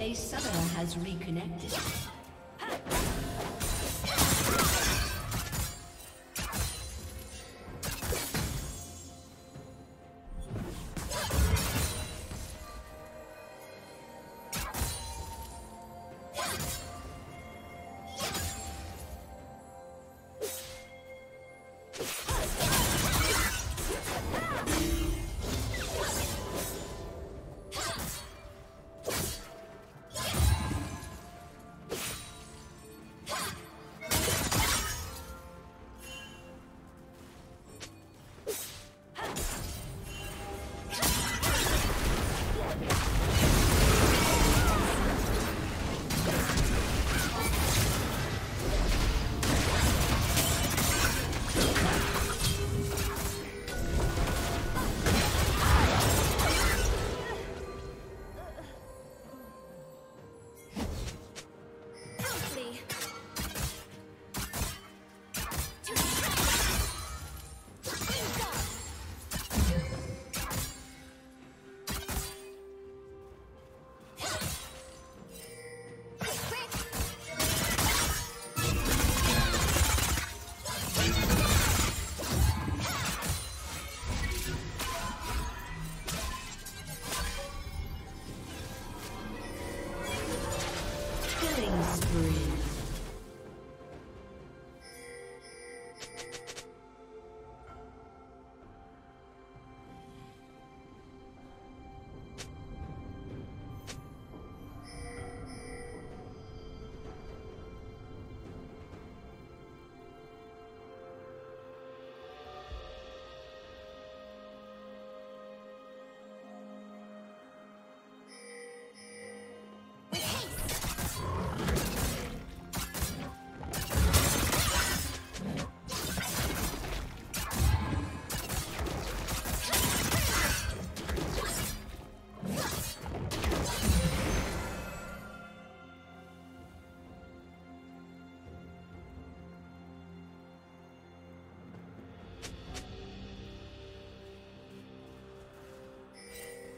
A summoner has reconnected.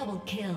Double kill.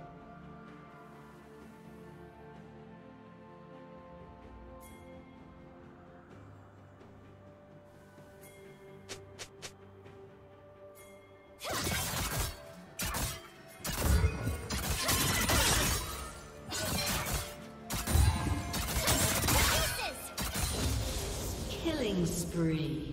Spree.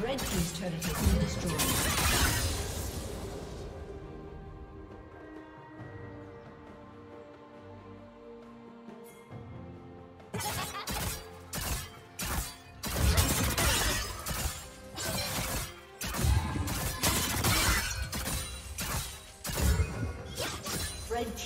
Red team's turret has been destroyed. Red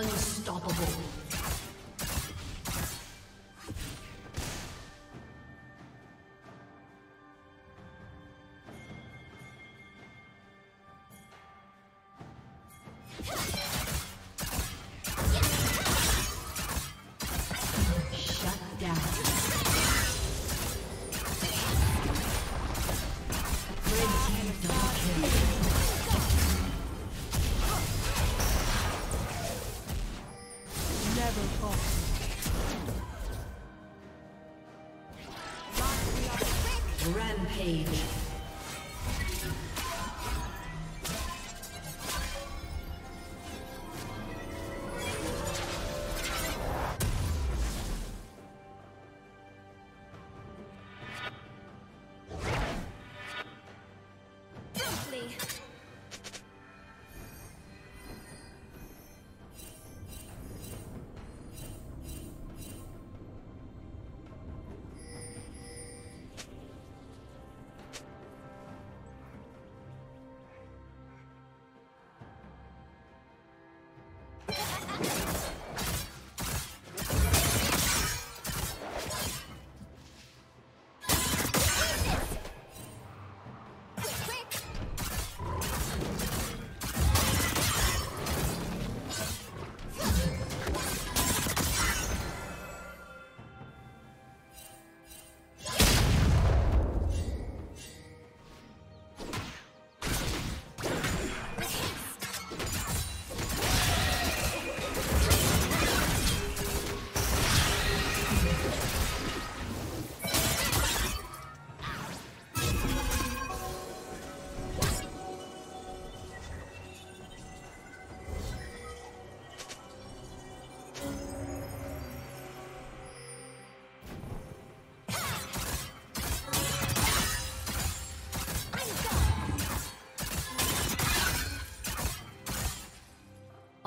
Unstoppable. Rampage.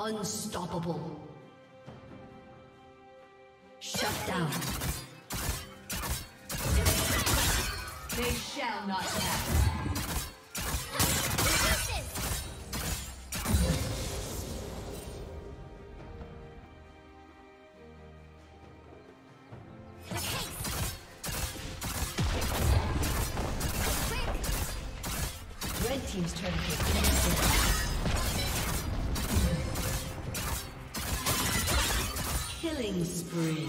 Unstoppable. Shut down. They shall not pass. Red team's turn to killing spree.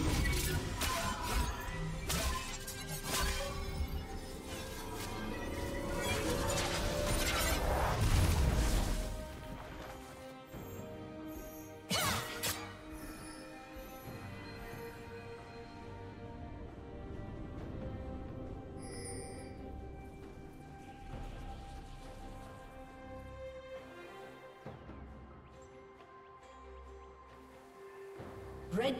Red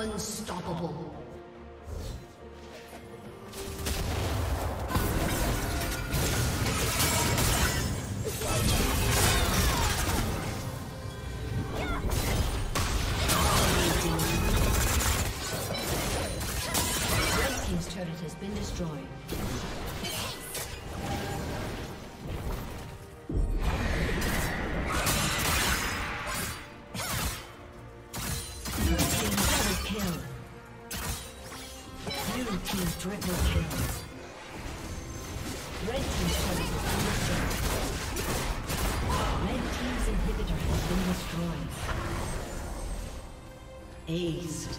Unstoppable. Red team's turret has been destroyed. Aced.